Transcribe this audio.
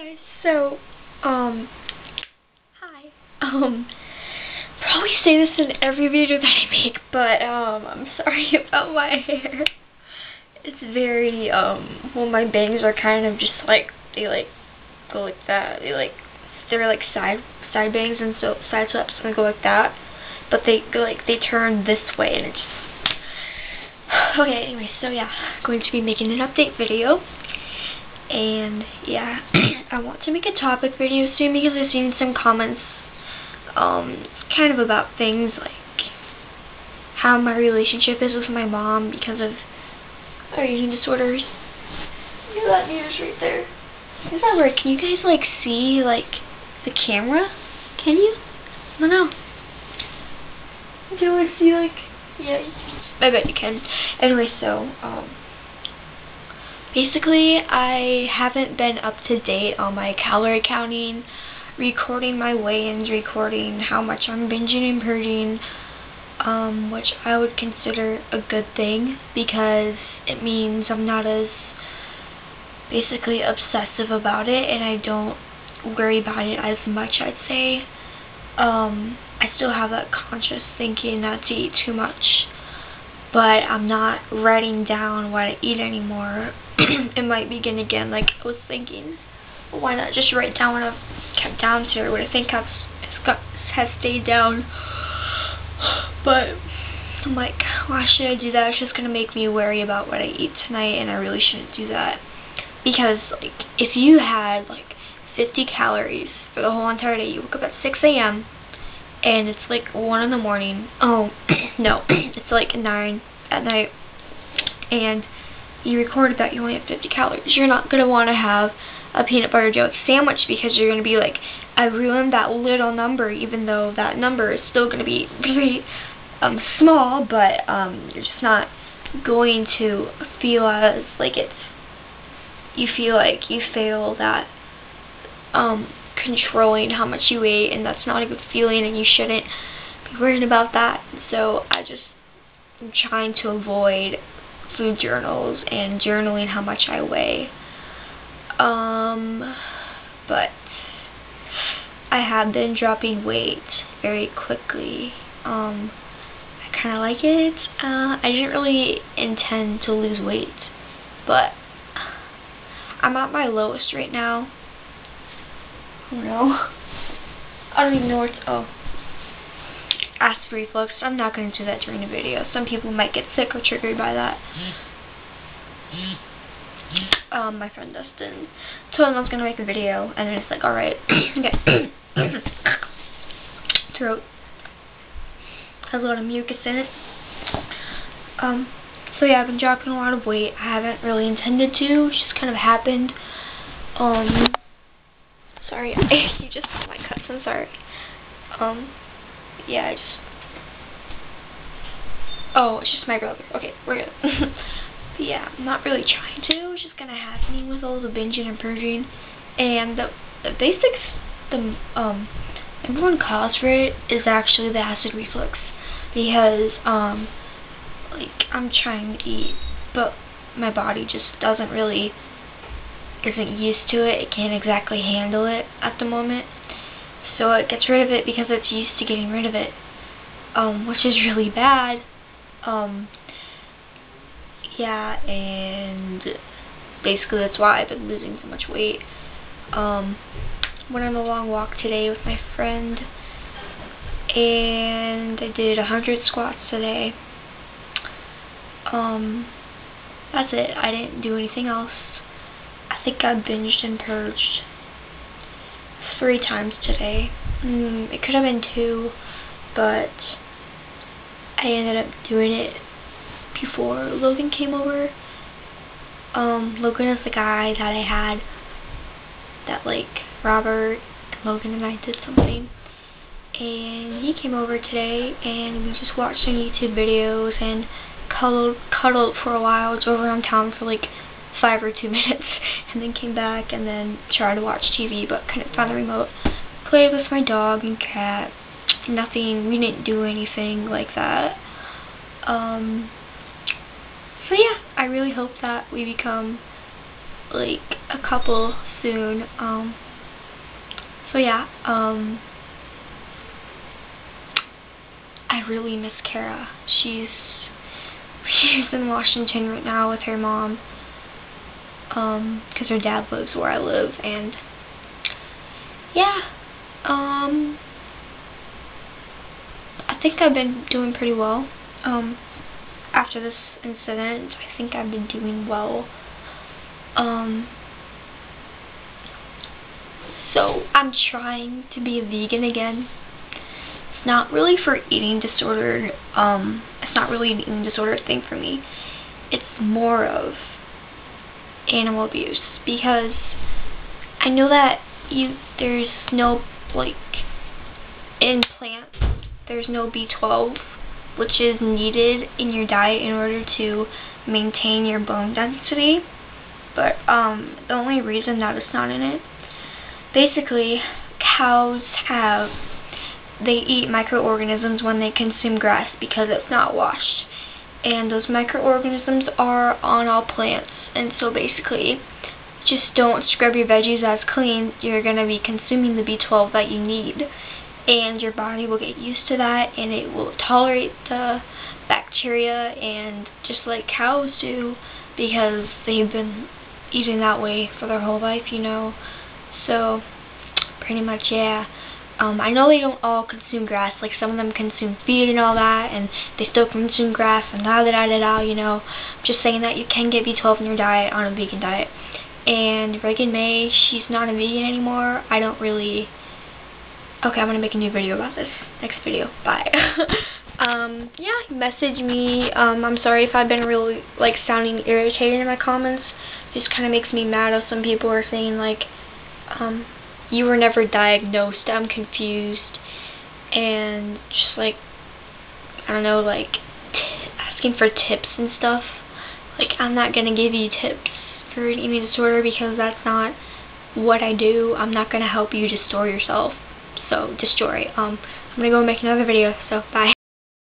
Hey guys, so, hi, probably say this in every video that I make, but, I'm sorry about my hair. It's very, well, my bangs are kind of just, like, they, like, go like that, they, like, they're, like, side bangs and so, side slaps and go like that, but they, like, they turn this way and it just, okay, anyway, so, yeah, I'm going to be making an update video. And yeah, I want to make a topic video soon because I've seen some comments kind of about things like how my relationship is with my mom because of our eating disorders. Look at that news right there. Is that weird? Can you guys like see like the camera? Can you? I don't know. You can only see like, yeah, you can. I bet you can. Anyway, so basically, I haven't been up to date on my calorie counting, recording my weigh-ins, recording how much I'm binging and purging, which I would consider a good thing because it means I'm not as basically obsessive about it and I don't worry about it as much, I'd say. I still have that conscious thinking not to eat too much, but I'm not writing down what I eat anymore. It might begin again, like I was thinking, why not just write down what I've kept down to, or what I think has stayed down, but I'm like, why should I do that? It's just going to make me worry about what I eat tonight, and I really shouldn't do that, because like, if you had like 50 calories for the whole entire day, you woke up at 6 a.m., and it's like 1 in the morning, oh, no, it's like 9 at night, and you recorded that you only have 50 calories. You're not going to want to have a peanut butter jelly sandwich because you're going to be like, I ruined that little number, even though that number is still going to be very small, but you're just not going to feel as like it's, you feel like you failed at controlling how much you ate, and that's not a good feeling, and you shouldn't be worried about that. So I'm trying to avoid food journals and journaling how much I weigh. But I have been dropping weight very quickly. I kind of like it. I didn't really intend to lose weight, but I'm at my lowest right now. Oh no. I don't even know where to, oh. Acid reflux. I'm not going to do that during the video. Some people might get sick or triggered by that. My friend Dustin told him I was going to make a video, and then it's like, alright. Okay. Throat has a lot of mucus in it. So yeah, I've been dropping a lot of weight. I haven't really intended to. It's just kind of happened. Sorry, you just saw my cuts. I'm sorry. Yeah, oh, it's just my brother. Okay, we're good. But yeah, I'm not really trying to. It's just kind of happening with all the binging and purging. And the number one cause for it is actually the acid reflux. Because, like, I'm trying to eat, but my body just doesn't really, isn't used to it. It can't exactly handle it at the moment. So it gets rid of it because it's used to getting rid of it, which is really bad. Yeah, and basically that's why I've been losing so much weight. Went on a long walk today with my friend, and I did 100 squats today. That's it. I didn't do anything else. I think I binged and purged 3 times today. It could have been 2, but I ended up doing it before Logan came over. Logan is the guy that I had, that like Robert and Logan and I did something, and he came over today and we just watched some YouTube videos and cuddled for a while, drove around town for like 5 or 2 minutes, and then came back and then tried to watch TV but couldn't find the remote. Played with my dog and cat. Nothing, we didn't do anything like that. So yeah, I really hope that we become like a couple soon. So yeah, I really miss Kara. She's in Washington right now with her mom, because her dad lives where I live, and yeah, I think I've been doing pretty well. After this incident, I think I've been doing well. So I'm trying to be a vegan again. It's not really for eating disorder. It's not really an eating disorder thing for me. It's more of animal abuse, because I know that there's no, like, in plants, there's no B12, which is needed in your diet in order to maintain your bone density. But the only reason that it's not in it, basically, cows eat microorganisms when they consume grass because it's not washed, and those microorganisms are on all plants. And so basically, just don't scrub your veggies as clean. You're gonna be consuming the B12 that you need, and your body will get used to that, and it will tolerate the bacteria, and just like cows do, because they've been eating that way for their whole life, you know. So pretty much, yeah. I know they don't all consume grass. Like, some of them consume feed and all that, and they still consume grass and da-da-da-da-da, you know. I'm just saying that you can get B12 in your diet on a vegan diet. And Reagan May, she's not a vegan anymore. I don't really... Okay, I'm gonna make a new video about this. Next video. Bye. Yeah, message me. I'm sorry if I've been really, like, sounding irritated in my comments. It just kind of makes me mad how some people are saying, like, you were never diagnosed, I'm confused, and just, like, I don't know, like, asking for tips and stuff. Like, I'm not gonna give you tips for an eating disorder, because that's not what I do. I'm not gonna help you destroy yourself. So, destroy. I'm gonna go make another video, so bye.